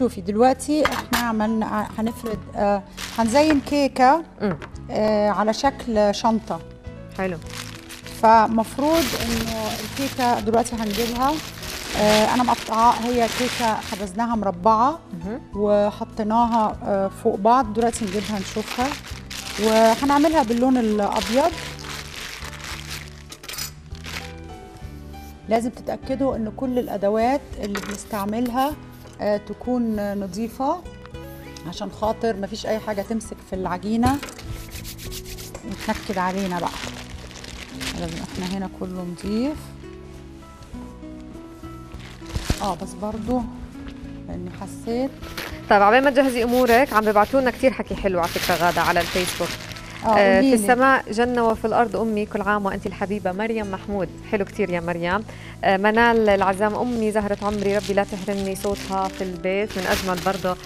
شوفي دلوقتي احنا عملنا هنفرد هنزين كيكه على شكل شنطه. حلو. فمفروض انه الكيكه دلوقتي هنجيبها انا مقطعه، هي كيكه خبزناها مربعه وحطيناها فوق بعض، دلوقتي نجيبها نشوفها وهنعملها باللون الابيض. لازم تتاكدوا ان كل الادوات اللي بنستعملها تكون نظيفه عشان خاطر مفيش اي حاجه تمسك في العجينه وتنكد علينا بقى. لازم احنا هنا كله نضيف بس برضو لاني حسيت. طيب عبال ما تجهزي امورك، عم بيبعتوا لنا كثير حكي حلو على فكره غاده على الفيسبوك. في السماء جنه وفي الارض امي، كل عام وانت الحبيبه. مريم محمود، حلو كثير يا مريم. منال العزام، امي زهره عمري ربي لا تحرمني صوتها في البيت. من اجمل برضه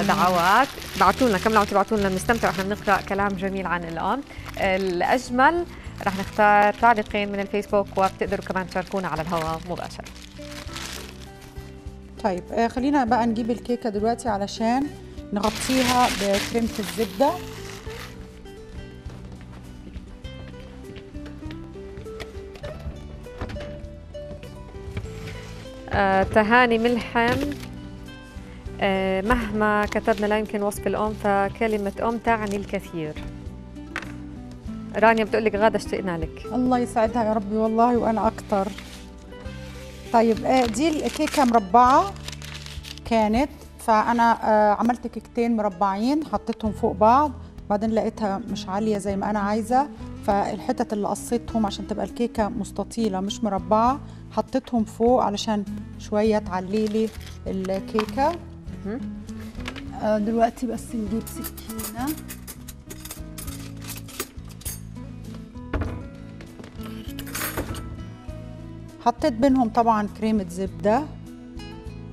الدعوات، بعتوا لنا كم، عم تبعتوا لنا، بنستمتع واحنا بنقرا كلام جميل عن الام. الاجمل رح نختار تعليقين من الفيسبوك وبتقدروا كمان تشاركونا على الهواء مباشره. طيب خلينا بقى نجيب الكيكه دلوقتي علشان نغطيها بكريمه الزبده. تهاني ملحم، مهما كتبنا لا يمكن وصف الام، فكلمه ام تعني الكثير. رانيا بتقول لك غاده اشتقنا لك. الله يسعدها يا ربي والله وانا اكثر. طيب دي الكيكه مربعه كانت، فانا عملت كيكتين مربعين حطيتهم فوق بعض، بعدين لقيتها مش عاليه زي ما انا عايزه، فالحتت اللي قصيتهم عشان تبقى الكيكه مستطيله مش مربعه حطيتهم فوق علشان شويه تعلي لي الكيكه. دلوقتي بس نجيب سكينه. حطيت بينهم طبعا كريمه زبده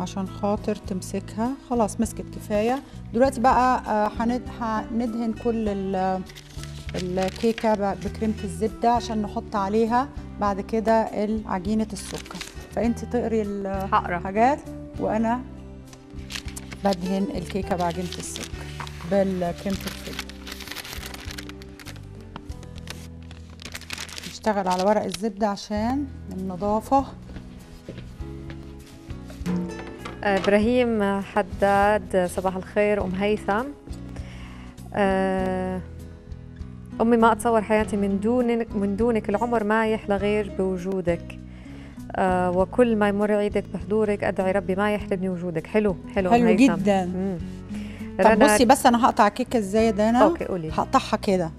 عشان خاطر تمسكها، خلاص مسكت كفايه. دلوقتي بقى هندهن كل الكيكه بكريمه الزبده عشان نحط عليها بعد كده عجينه السكر. فانت تقري الحاجات وانا بدهن الكيكه بعجينه السكر بالكريمه الزبده. نشتغل على ورق الزبده عشان النظافه. ابراهيم حداد، صباح الخير ام هيثم. امي ما اتصور حياتي من دونك، العمر ما يحلى غير بوجودك، وكل ما يمر عيدك بحضورك ادعي ربي ما يحرمني وجودك. حلو حلو حلو هيثم. جدا. طب بصي بس انا هقطع كيكه ازاي ده، انا هقطعها كده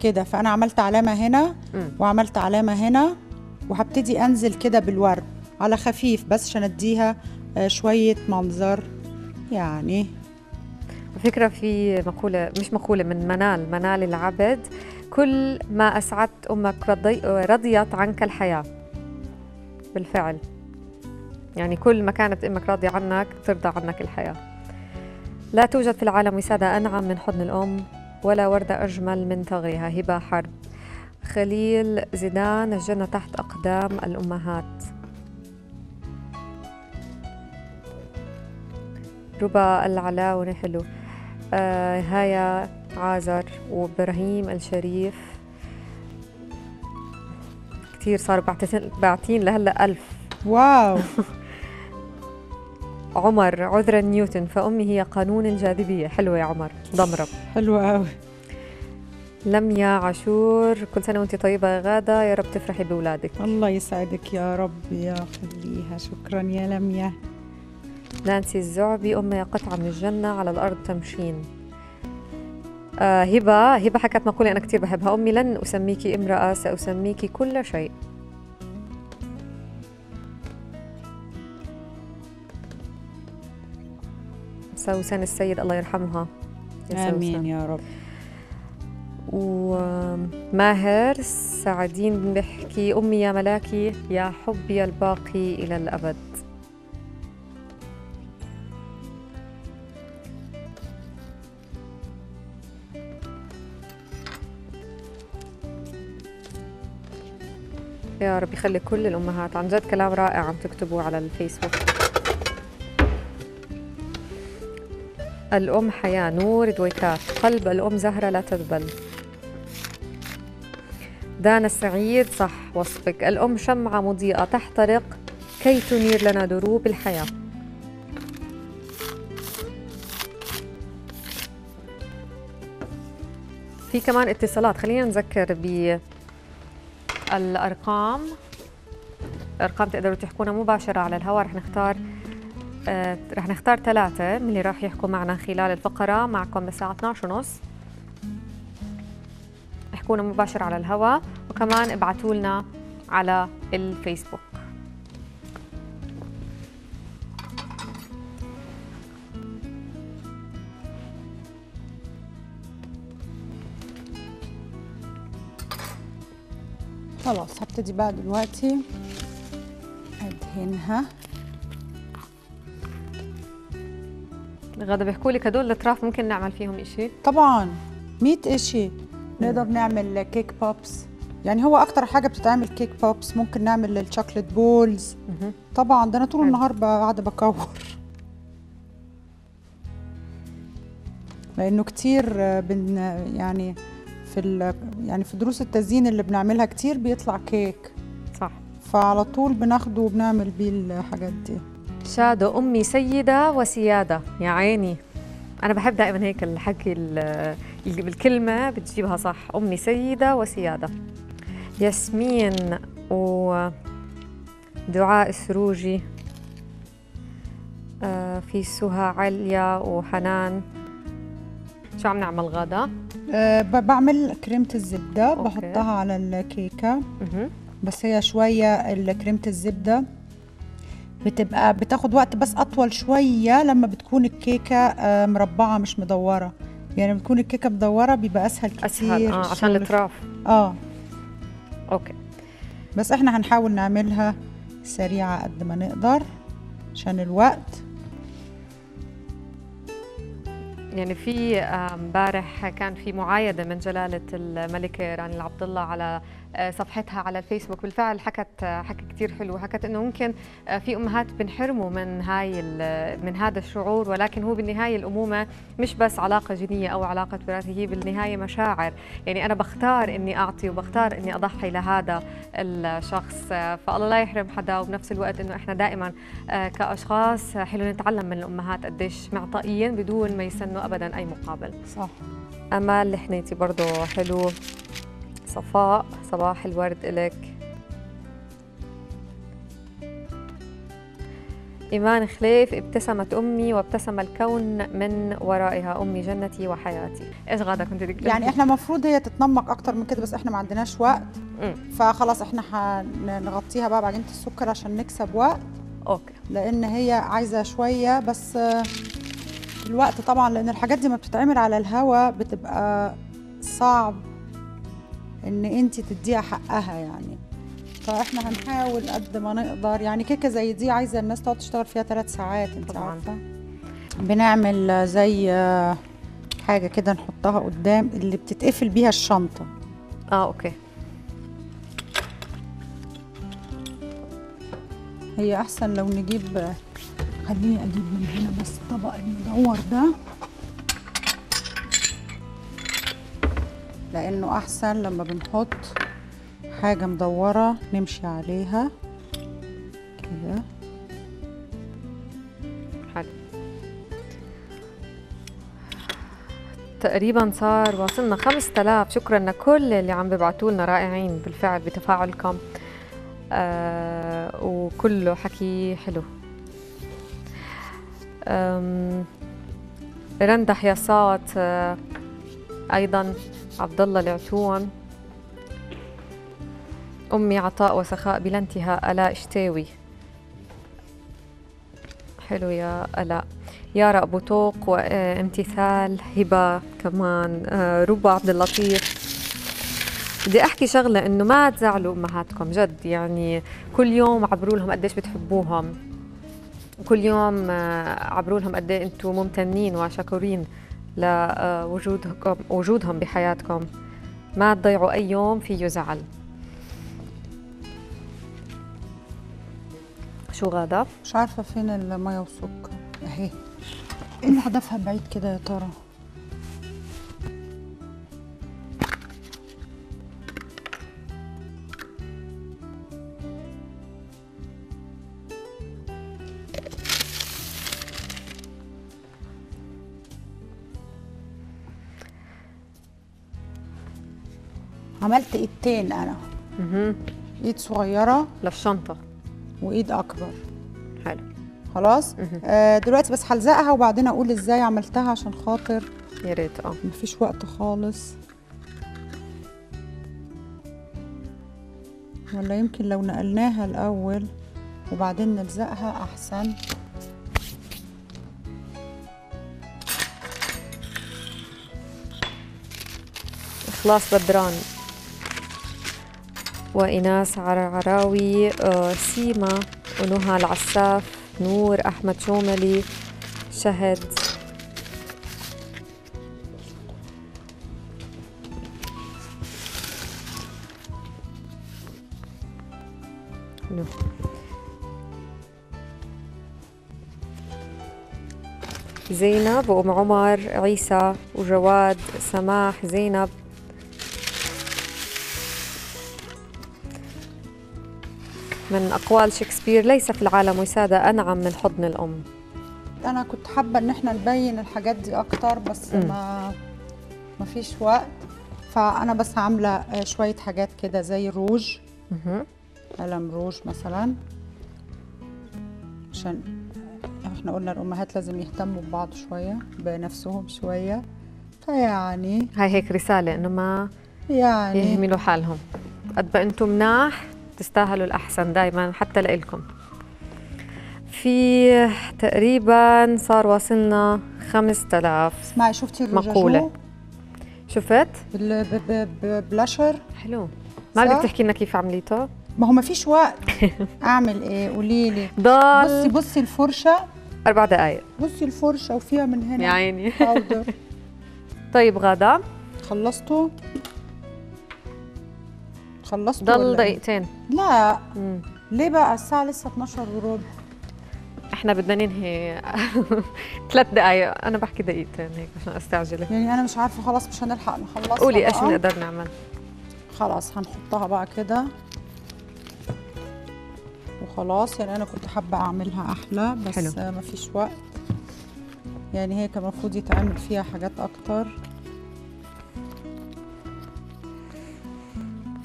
كده، فانا عملت علامه هنا وعملت علامه هنا، وهبتدي انزل كده بالورد على خفيف بس عشان اديها شويه منظر. يعني فكرة في مقولة، مش مقولة، من منال العبد، كل ما أسعدت أمك رضيت عنك الحياة. بالفعل يعني كل ما كانت أمك راضية عنك ترضى عنك الحياة. لا توجد في العالم وسادة أنعم من حضن الأم، ولا وردة أجمل من ثغرها. هبة حرب. خليل زيدان، الجنة تحت أقدام الأمهات. ربا العلاوني، حلو. هايا عازر وابراهيم الشريف، كثير صاروا باعتين لهلا 1000. واو. عمر، عذرا نيوتن، فامي هي قانون الجاذبيه. حلوه يا عمر، ضمرب حلوه قوي. لميا عاشور، كل سنه وانت طيبه يا غاده، يا رب تفرحي باولادك. الله يسعدك يا رب يا خليها. شكرا يا لميا. نانسي الزعبي، أمي قطعة من الجنة على الأرض تمشين. هبة حكت مقولة أنا كتير بحبها، أمي لن أسميكي امرأة سأسميكي كل شيء. سوسن السيد الله يرحمها. آمين يا رب. وماهر سعدين بحكي، أمي يا ملاكي يا حبي الباقي إلى الأبد. يا رب يخلي كل الأمهات، عن جد كلام رائع عم تكتبوه على الفيسبوك. الأم حياة نور دويكاف، قلب الأم زهرة لا تذبل. دانا السعيد صح وصفك، الأم شمعة مضيئة تحترق كي تنير لنا دروب الحياة. في كمان اتصالات، خلينا نذكر بالأرقام، أرقام تقدروا تحكونا مباشرة على الهواء. رح نختار 3 من اللي راح يحكوا معنا خلال الفقرة، معكم بالساعة 12:30 احكونا مباشرة على الهواء، وكمان ابعتوا لنا على الفيسبوك. خلاص هبتدي بقى دلوقتي ادهنها. غادة بيحكوا لك هدول الاطراف ممكن نعمل فيهم شيء؟ طبعا 100 شيء، نقدر نعمل كيك بوبس، يعني هو اكتر حاجه بتتعمل كيك بوبس، ممكن نعمل الشوكليت بولز. طبعا ده انا طول النهار قاعده بكور لانه كتير يعني في دروس التزيين اللي بنعملها كتير بيطلع كيك، صح، فعلى طول بناخده وبنعمل بيه الحاجات دي. شادو أمي سيدة وسيادة، يا عيني أنا بحب دائما هيك الحكي اللي بالكلمة بتجيبها صح، أمي سيدة وسيادة. ياسمين ودعاء السروجي، في سهى عليا وحنان. شو عم نعمل غادة؟ بعمل كريمة الزبدة، بحطها على الكيكة، بس هي شوية كريمة الزبدة بتبقى بتاخد وقت بس أطول شوية لما بتكون الكيكة مربعة مش مدورة، يعني لما بتكون الكيكة مدورة بيبقى أسهل كتير، أسهل عشان الأطراف. أوكي، بس إحنا هنحاول نعملها سريعة قد ما نقدر عشان الوقت. يعني في امبارح كان في معايدة من جلالة الملكة راني العبد الله على صفحتها على الفيسبوك، بالفعل حكت كثير حلو، حكت انه ممكن في امهات بنحرموا من هذا الشعور، ولكن هو بالنهايه الامومه مش بس علاقه جينيه او علاقه وراثيه، هي بالنهايه مشاعر، يعني انا بختار اني اعطي وبختار اني اضحي لهذا الشخص، فالله لا يحرم حدا. وبنفس الوقت انه احنا دائما كاشخاص حلو نتعلم من الامهات قديش معطائيين بدون ما يسنوا ابدا اي مقابل، صح. امال الحنيتي برضه حلو، صفاء صباح الورد إلك، إيمان خليف ابتسمت أمي وابتسم الكون من ورائها، أمي جنتي وحياتي. إيش غادة كنت بدك تقولي؟ يعني إحنا المفروض هي تتنمق أكتر من كده، بس إحنا ما عندناش وقت، فخلاص إحنا هنغطيها بقى بعجينة السكر عشان نكسب وقت. أوكي، لأن هي عايزة شوية بس الوقت طبعا، لأن الحاجات دي ما بتتعمل على الهوا بتبقى صعب ان انت تديها حقها يعني، فاحنا هنحاول قد ما نقدر. يعني كيكه زي دي عايزه الناس تقعد تشتغل فيها 3 ساعات، انت عارفه. بنعمل زي حاجه كده نحطها قدام اللي بتتقفل بيها الشنطه. اوكي، هي احسن لو نجيب، خليني اجيب من هنا بس الطبق المدور ده لأنه أحسن لما بنحط حاجة مدورة نمشي عليها كده. حلو، تقريبا صار واصلنا 5000. شكرا لكل اللي عم بيبعتوا لنا، رائعين بالفعل بتفاعلكم، وكله حكي حلو. رندا حياصات، أيضا عبد الله العتون، أمي عطاء وسخاء بلا انتهاء، آلاء شتاوي، حلو يا آلاء، يارا أبو طوق وامتثال، هبة كمان، ربا عبد اللطيف. بدي أحكي شغلة، إنه ما تزعلوا أمهاتكم جد، يعني كل يوم عبروا لهم قديش بتحبوهم، كل يوم عبروا لهم قديش أنتم ممتنين وشكورين لوجودهم بحياتكم، ما تضيعوا أي يوم فيه زعل. شو غادة؟ مش عارفة فين المية والسكر، أهي ايه اللي هدفها بعيد كده يا ترى؟ عملت ايدتين انا، ايد صغيره للشنطه وايد اكبر. حلو خلاص. دلوقتي بس هلزقها وبعدين اقول ازاي عملتها عشان خاطر يا ريت مفيش وقت خالص، ولا يمكن لو نقلناها الاول وبعدين نلزقها احسن. اخلاص بدران وإناس عراوي، سيما ونهى العساف، نور أحمد شوملي، شهد. زينب وأم عمر، عيسى وجواد، سماح، زينب. من أقوال شكسبير: ليس في العالم وسادة أنعم من حضن الأم. أنا كنت حابة إن إحنا نبين الحاجات دي أكتر، بس ما فيش وقت، فأنا بس عاملة شوية حاجات كده زي روج، قلم روج مثلا، عشان إحنا قلنا الأمهات لازم يهتموا ببعض شوية، بنفسهم شوية، فيعني هاي هيك رسالة إنه ما يعني يهملوا حالهم قد ما أنتم مناح، تستاهلوا الأحسن دايما حتى لإلكم. في تقريبا صار واصلنا 5000. اسمعي، شفتي مقولة؟ شفت؟ بلاشر حلو. ما بدك تحكي لنا كيف عمليته؟ ما هو ما فيش وقت. أعمل إيه؟ قولي لي. ضل بصي الفرشة 4 دقايق. بصي الفرشة وفيها من هنا يا عيني باودر. طيب غادة، خلصتوا؟ خلصت ضل دقيقتين. لا ليه بقى؟ الساعة لسه 12:15. احنا بدنا ننهي 3 دقايق، انا بحكي دقيقتين هيك عشان استعجلك. يعني انا مش عارفة، خلاص مش هنلحق نخلص. قولي ايش نقدر نعمل. خلاص هنحطها بقى كده وخلاص. يعني انا كنت حابة اعملها احلى بس حلو. مفيش وقت، يعني هي كان المفروض يتعمل فيها حاجات اكتر.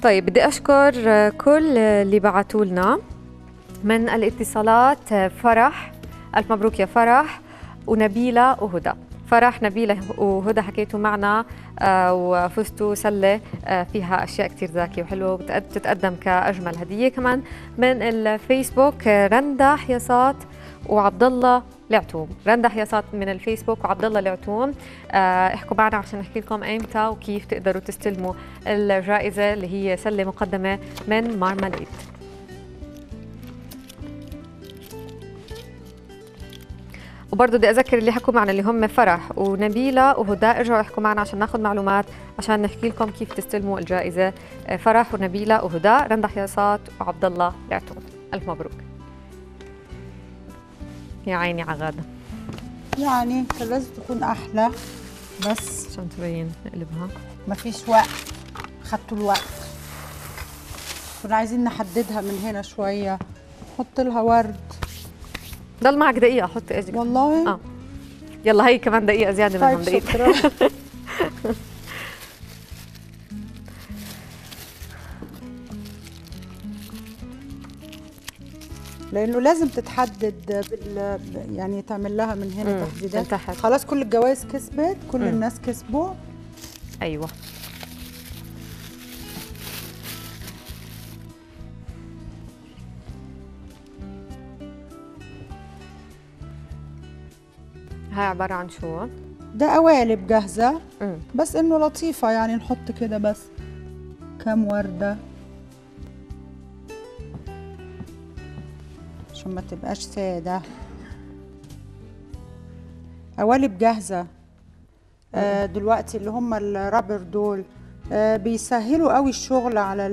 طيب بدي أشكر كل اللي بعتوا لنا من الاتصالات. فرح، ألف مبروك يا فرح، ونبيلة وهدى. فرح، نبيلة وهدى حكيتوا معنا وفزتوا سلة فيها أشياء كتير ذكية وحلوة وبتتقدم كأجمل هدية. كمان من الفيسبوك رندا حياصات وعبد الله العتوم. رندا حياصات من الفيسبوك وعبد الله العتوم، احكوا معنا عشان نحكي لكم ايمتى وكيف تقدروا تستلموا الجائزه اللي هي سله مقدمه من مارماليد. وبرضه بدي اذكر اللي حكوا معنا اللي هم فرح ونبيله وهدى، ارجعوا احكوا معنا عشان ناخذ معلومات عشان نحكي لكم كيف تستلموا الجائزه. فرح ونبيله وهدى، رندا حياصات وعبد الله العتوم، الف مبروك. يا عيني عغادة، يعني كان لازم تكون أحلى بس عشان تبين. نقلبها، مفيش وقت، خدتوا الوقت. كنا عايزين نحددها من هنا شوية، نحط لها ورد. ضل معك دقيقة، حط إيدك. والله؟ يلا هي كمان دقيقة زيادة منهم، دقيقة. لانه لازم تتحدد بال، يعني تعمل لها من هنا تحديدات. خلاص كل الجوائز كسبت، كل الناس كسبوا. ايوه هاي عباره عن شو؟ ده قوالب جاهزه بس انه لطيفه، يعني نحط كده بس كام ورده ما تبقاش ساده. قوالب جاهزه. دلوقتي اللي هم الرابر دول بيسهلوا قوي الشغل على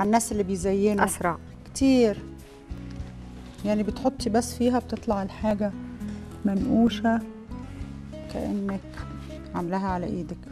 الناس اللي بيزينوا، اسرع كتير. يعني بتحطي بس فيها بتطلع الحاجه منقوشه كأنك عاملاها على ايدك.